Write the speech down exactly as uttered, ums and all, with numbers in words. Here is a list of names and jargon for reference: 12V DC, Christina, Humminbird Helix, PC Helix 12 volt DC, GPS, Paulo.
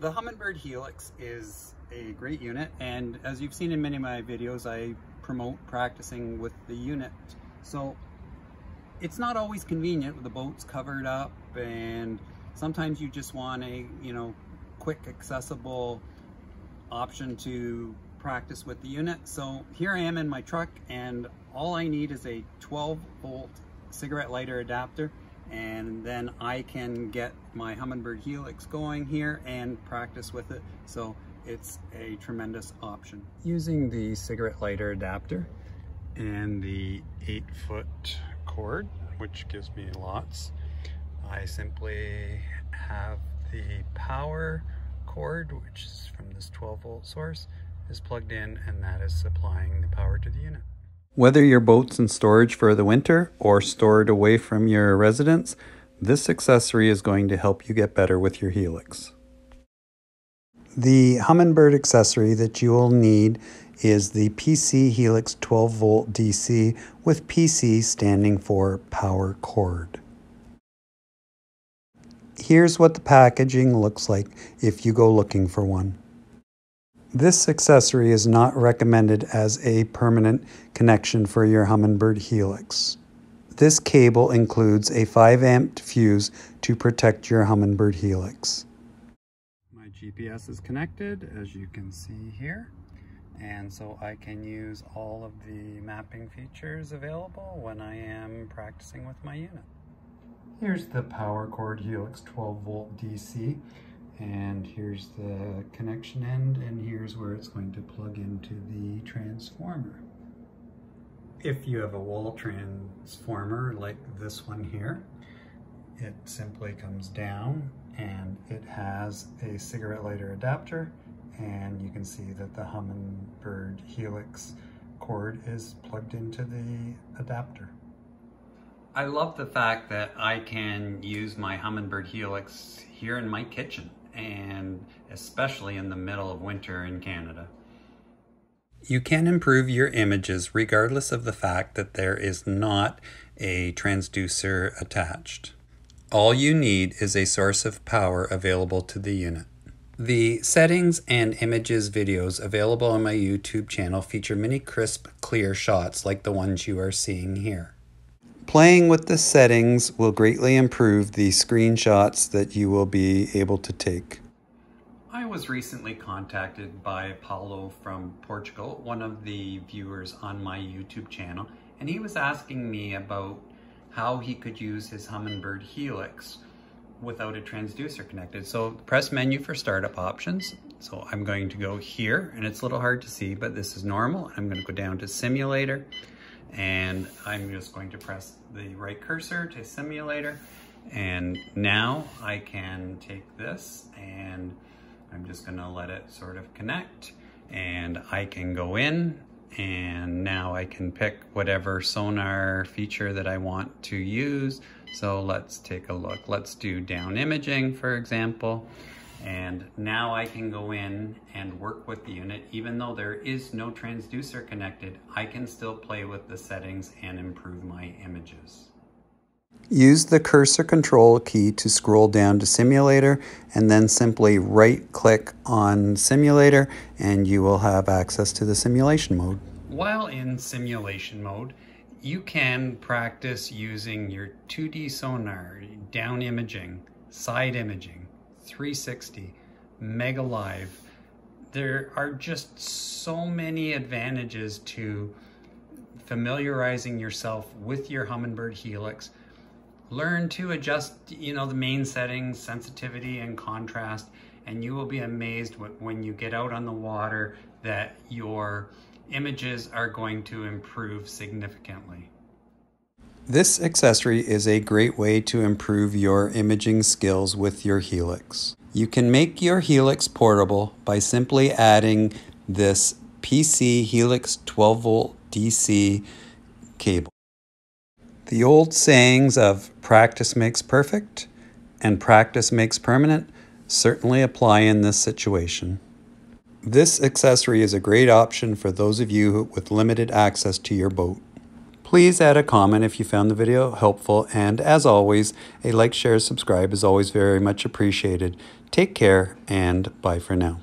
the Humminbird Helix is a great unit, and as you've seen in many of my videos, I promote practicing with the unit. So it's not always convenient with the boats covered up, and sometimes you just want a, you know, quick accessible option to practice with the unit. So here I am in my truck, and all I need is a twelve volt cigarette lighter adapter, and then I can get my Humminbird Helix going here and practice with it. So it's a tremendous option. Using the cigarette lighter adapter and the eight foot cord, which gives me lots, I simply have the power cord, which is from this twelve volt source, is plugged in, and that is supplying the power to the unit. Whether your boat's in storage for the winter or stored away from your residence, this accessory is going to help you get better with your Helix. The Humminbird accessory that you will need is the P C Helix twelve volt D C, with P C standing for power cord. Here's what the packaging looks like if you go looking for one. This accessory is not recommended as a permanent connection for your Humminbird Helix. This cable includes a five amp fuse to protect your Humminbird Helix. My G P S is connected, as you can see here, and so I can use all of the mapping features available when I am practicing with my unit. Here's the power cord Helix twelve volt D C, and here's the connection end, and here's where it's going to plug into the transformer. If you have a wall transformer like this one here, it simply comes down and it has a cigarette lighter adapter, and you can see that the Humminbird Helix cord is plugged into the adapter. I love the fact that I can use my Humminbird Helix here in my kitchen, and especially in the middle of winter in Canada. You can improve your images regardless of the fact that there is not a transducer attached. All you need is a source of power available to the unit. The settings and images videos available on my YouTube channel feature many crisp, clear shots like the ones you are seeing here. Playing with the settings will greatly improve the screenshots that you will be able to take. I was recently contacted by Paulo from Portugal, one of the viewers on my YouTube channel, and he was asking me about how he could use his Humminbird Helix without a transducer connected. So press menu for startup options. So I'm going to go here, and it's a little hard to see, but this is normal. I'm going to go down to simulator, and I'm just going to press the right cursor to simulator, and now I can take this, and I'm just going to let it sort of connect, and I can go in, and now I can pick whatever sonar feature that I want to use. So let's take a look. Let's do down imaging, for example, and now I can go in and work with the unit. Even though there is no transducer connected, I can still play with the settings and improve my images. Use the cursor control key to scroll down to simulator, and then simply right click on simulator, and you will have access to the simulation mode. While in simulation mode, you can practice using your two D sonar, down imaging, side imaging, three sixty, Mega Live. There are just so many advantages to familiarizing yourself with your Humminbird Helix. Learn to adjust, you know, the main settings, sensitivity and contrast, and you will be amazed when you get out on the water that your images are going to improve significantly. This accessory is a great way to improve your imaging skills with your Helix. You can make your Helix portable by simply adding this P C Helix twelve volt D C cable. The old sayings of practice makes perfect and practice makes permanent certainly apply in this situation. This accessory is a great option for those of you with limited access to your boat. Please add a comment if you found the video helpful, and as always, a like, share, subscribe is always very much appreciated. Take care and bye for now.